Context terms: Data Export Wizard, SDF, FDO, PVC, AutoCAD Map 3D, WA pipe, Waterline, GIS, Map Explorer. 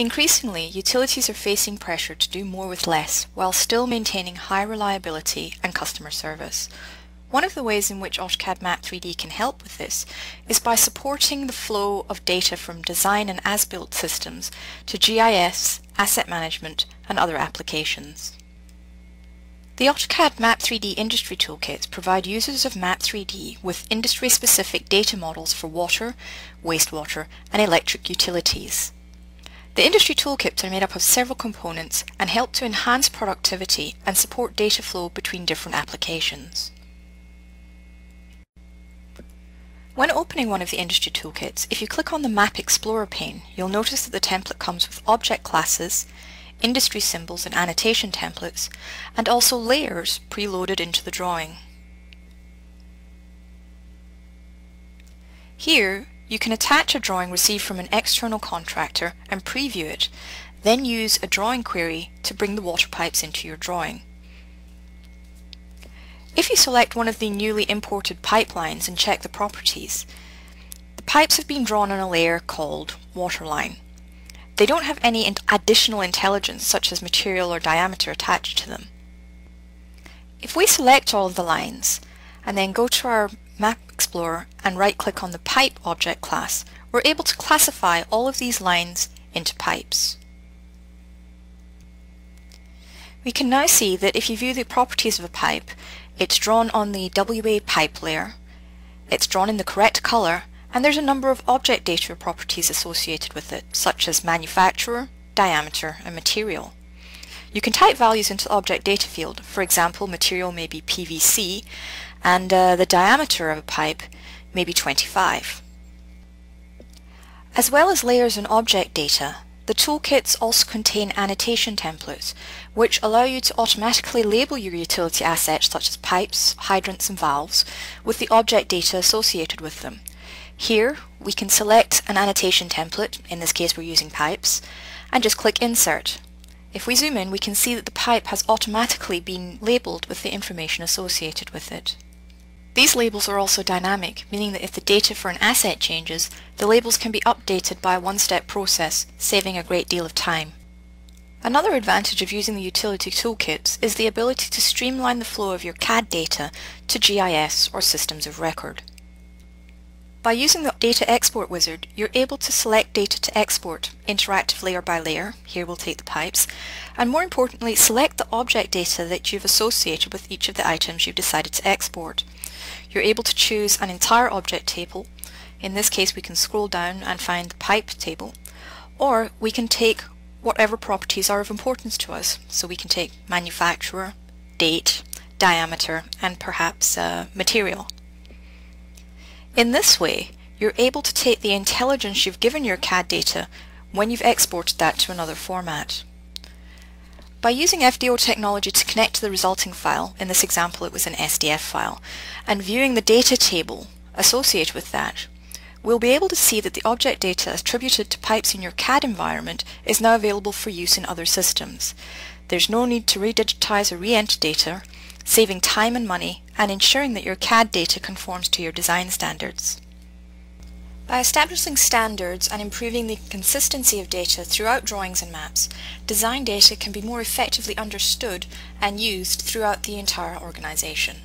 Increasingly, utilities are facing pressure to do more with less, while still maintaining high reliability and customer service. One of the ways in which AutoCAD Map 3D can help with this is by supporting the flow of data from design and as-built systems to GIS, asset management, and other applications. The AutoCAD Map 3D Industry Toolkits provide users of Map 3D with industry-specific data models for water, wastewater, and electric utilities. The industry toolkits are made up of several components and help to enhance productivity and support data flow between different applications. When opening one of the industry toolkits, if you click on the Map Explorer pane, you'll notice that the template comes with object classes, industry symbols and annotation templates, and also layers preloaded into the drawing. Here, you can attach a drawing received from an external contractor and preview it, then use a drawing query to bring the water pipes into your drawing. If you select one of the newly imported pipelines and check the properties, the pipes have been drawn on a layer called Waterline. They don't have any additional intelligence such as material or diameter attached to them. If we select all of the lines and then go to our Map Explorer and right-click on the Pipe object class, we're able to classify all of these lines into pipes. We can now see that if you view the properties of a pipe, it's drawn on the WA pipe layer, it's drawn in the correct color, and there's a number of object data properties associated with it, such as manufacturer, diameter, and material. You can type values into the object data field. For example, material may be PVC, and the diameter of a pipe may be 25. As well as layers and object data, the toolkits also contain annotation templates, which allow you to automatically label your utility assets such as pipes, hydrants and valves with the object data associated with them. Here we can select an annotation template, in this case we're using pipes, and just click Insert. If we zoom in, we can see that the pipe has automatically been labelled with the information associated with it. These labels are also dynamic, meaning that if the data for an asset changes, the labels can be updated by a one-step process, saving a great deal of time. Another advantage of using the utility toolkits is the ability to streamline the flow of your CAD data to GIS or systems of record. By using the Data Export Wizard, you're able to select data to export, interactive layer by layer, here we'll take the pipes, and more importantly, select the object data that you've associated with each of the items you've decided to export. You're able to choose an entire object table, in this case we can scroll down and find the pipe table, or we can take whatever properties are of importance to us, so we can take manufacturer, date, diameter, and perhaps material. In this way, you're able to take the intelligence you've given your CAD data when you've exported that to another format. By using FDO technology to connect to the resulting file, in this example it was an SDF file, and viewing the data table associated with that, we'll be able to see that the object data attributed to pipes in your CAD environment is now available for use in other systems. There's no need to redigitize or re-enter data, saving time and money, and ensuring that your CAD data conforms to your design standards. By establishing standards and improving the consistency of data throughout drawings and maps, design data can be more effectively understood and used throughout the entire organization.